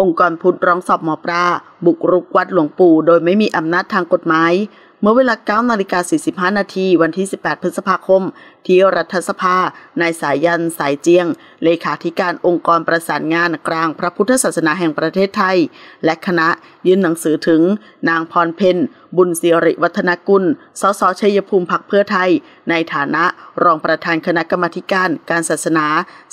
องค์กรพุทธร้องสอบหมอปลาบุกรุกวัดหลวงปู่โดยไม่มีอำนาจทางกฎหมายเมื่อเวลา 9:45 น.วันที่ 18 พฤษภาคมที่รัฐสภานายสายันสายเจียงเลขาธิการองค์กรประสานงานกลางพระพุทธศาสนาแห่งประเทศไทยและคณะยื่นหนังสือถึงนางพรเพ็ญบุญสิริวัฒนกุลสส.ชัยภูมิพรรคเพื่อไทยในฐานะรองประธานคณะกรรมาธิการการศาสนา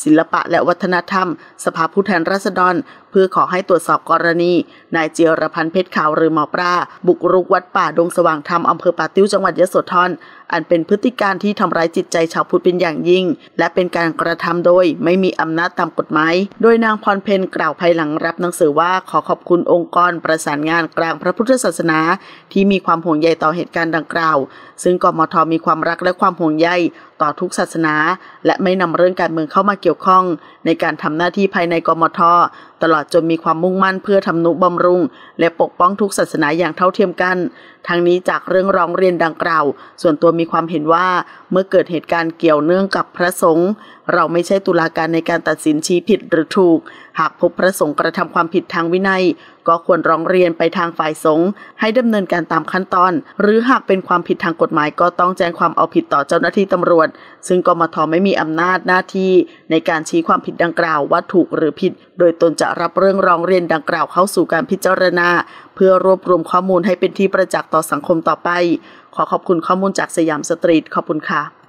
ศิลปะและวัฒนธรรมสภาผู้แทนราษฎรเพื่อขอให้ตรวจสอบกรณีนายเจรพันธ์เพชรขาวหรือหมอปลาบุกรุกวัดป่าดงสว่างธรรมอำเภอป่าติ้วจังหวัดยโสธรอันเป็นพฤติการที่ทำร้ายจิตใจชาวพุทธเป็นอย่างยิ่งและเป็นการกระทำโดยไม่มีอำนาจตามกฎหมายโดยนางพรเพ็ญกล่าวภายหลังรับหนังสือว่าขอขอบคุณองค์กรประสานงานกลางพระพุทธศาสนาที่มีความห่วงใยต่อเหตุการณ์ดังกล่าวซึ่งกมท.มีความรักและความห่วงใยต่อทุกศาสนาและไม่นำเรื่องการเมืองเข้ามาเกี่ยวข้องในการทำหน้าที่ภายในกมท.ตลอดจนมีความมุ่งมั่นเพื่อทำนุบำรุงและปกป้องทุกศาสนาอย่างเท่าเทียมกันทั้งนี้จากเรื่องร้องเรียนดังกล่าวส่วนตัวมีความเห็นว่าเมื่อเกิดเหตุการณ์เกี่ยวเนื่องกับพระสงฆ์เราไม่ใช่ตุลาการในการตัดสินชี้ผิดหรือถูกหากพบพระสงฆ์กระทำความผิดทางวินัยก็ควรร้องเรียนไปทางฝ่ายสงฆ์ให้ดำเนินการตามขั้นตอนหรือหากเป็นความผิดทางกฎหมายก็ต้องแจ้งความเอาผิดต่อเจ้าหน้าที่ตำรวจซึ่งกมท.ไม่มีอำนาจหน้าที่ในการชี้ความผิดดังกล่าวว่าถูกหรือผิดโดยตนจะรับเรื่องร้องเรียนดังกล่าวเข้าสู่การพิจารณาเพื่อรวบรวมข้อมูลให้เป็นที่ประจักษ์ต่อสังคมต่อไปขอขอบคุณข้อมูลจากสยามสตรีทขอบคุณค่ะ